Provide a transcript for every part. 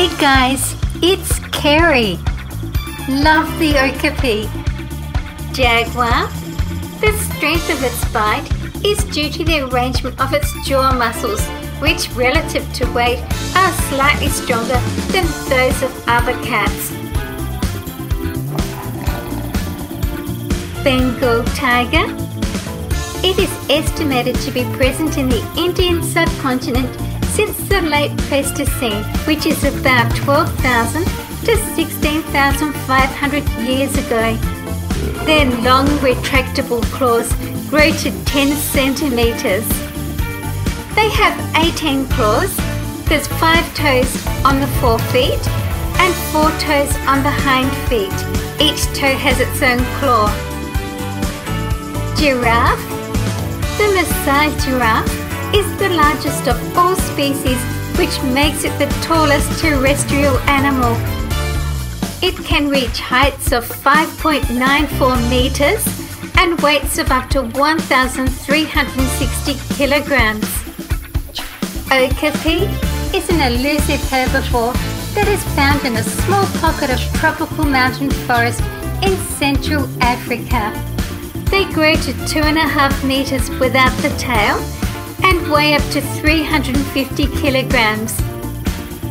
Hey guys, it's Kerry. Love the Okapi. Jaguar. The strength of its bite is due to the arrangement of its jaw muscles, which relative to weight are slightly stronger than those of other cats. Bengal tiger. It is estimated to be present in the Indian subcontinent since the late Pleistocene, which is about 12,000 to 16,500 years ago. Their long retractable claws grow to 10 centimeters. They have 18 claws. There's 5 toes on the forefeet and 4 toes on the hind feet. Each toe has its own claw. Giraffe. The Maasai giraffe is the largest of all species, which makes it the tallest terrestrial animal. It can reach heights of 5.94 meters and weights of up to 1,360 kilograms. Okapi is an elusive herbivore that is found in a small pocket of tropical mountain forest in Central Africa. They grow to 2.5 meters without the tail and weigh up to 350 kilograms.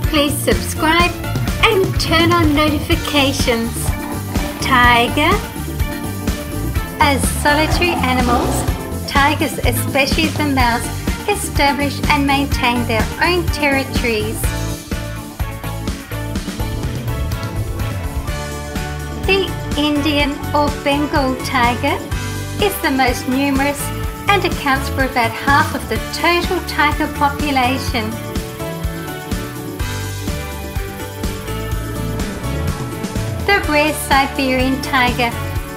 Please subscribe and turn on notifications. Tiger. As solitary animals, tigers, especially the mouse, establish and maintain their own territories. The Indian or Bengal tiger is the most numerous and accounts for about half of the total tiger population. The rare Siberian tiger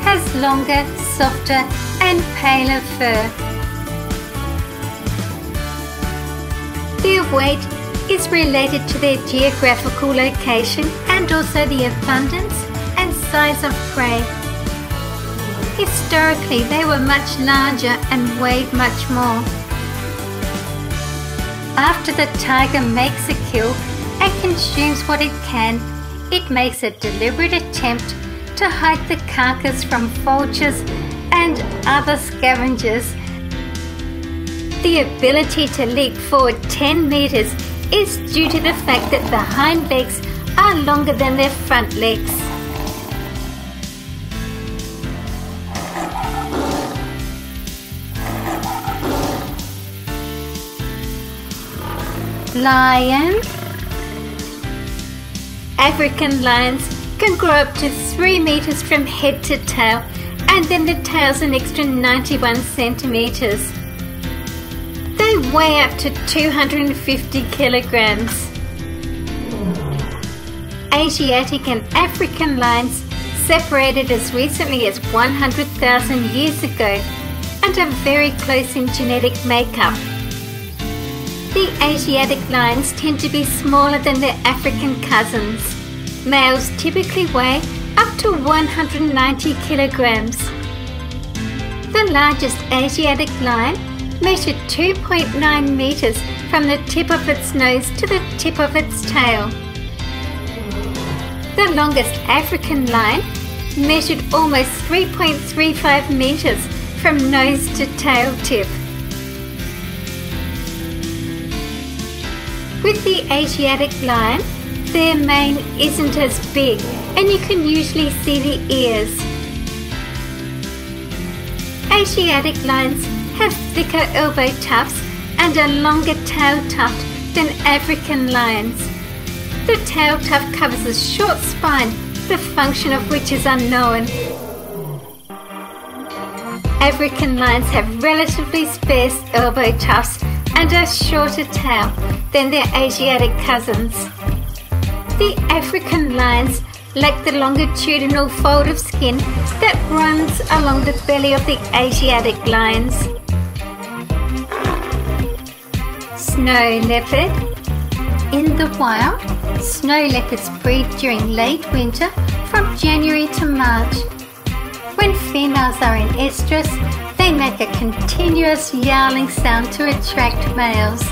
has longer, softer and paler fur. Their weight is related to their geographical location and also the abundance and size of prey. Historically, they were much larger and weighed much more. After the tiger makes a kill and consumes what it can, it makes a deliberate attempt to hide the carcass from vultures and other scavengers. The ability to leap forward 10 meters is due to the fact that the hind legs are longer than their front legs. Lion. African lions can grow up to 3 meters from head to tail, and then the tail's an extra 91 centimeters. They weigh up to 250 kilograms. Asiatic and African lions separated as recently as 100,000 years ago and are very close in genetic makeup. The Asiatic lions tend to be smaller than their African cousins. Males typically weigh up to 190 kilograms. The largest Asiatic lion measured 2.9 meters from the tip of its nose to the tip of its tail. The longest African lion measured almost 3.35 meters from nose to tail tip. With the Asiatic lion, their mane isn't as big, and you can usually see the ears. Asiatic lions have thicker elbow tufts and a longer tail tuft than African lions. The tail tuft covers a short spine, the function of which is unknown. African lions have relatively sparse elbow tufts and a shorter tail than their Asiatic cousins. The African lions lack the longitudinal fold of skin that runs along the belly of the Asiatic lions. Snow leopard. In the wild, snow leopards breed during late winter from January to March. When females are in estrus, they make a continuous yowling sound to attract males.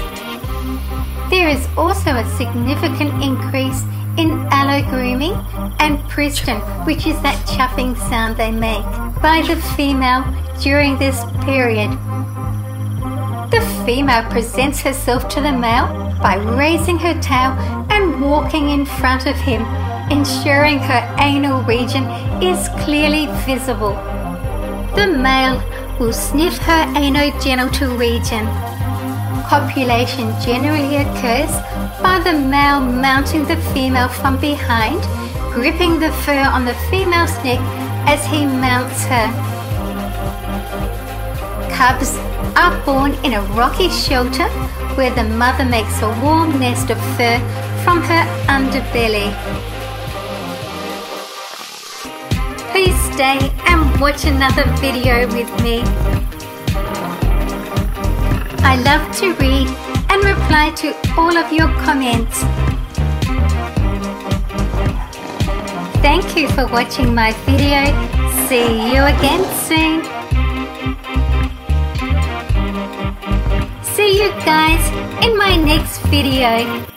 There is also a significant increase in allogrooming and preston, which is that chuffing sound they make, by the female during this period. The female presents herself to the male by raising her tail and walking in front of him, ensuring her anal region is clearly visible. The male will sniff her anogenital region. Copulation generally occurs by the male mounting the female from behind, gripping the fur on the female's neck as he mounts her. Cubs are born in a rocky shelter where the mother makes a warm nest of fur from her underbelly. Please stay and watch another video with me. I love to read and reply to all of your comments. Thank you for watching my video. See you again soon. See you guys in my next video.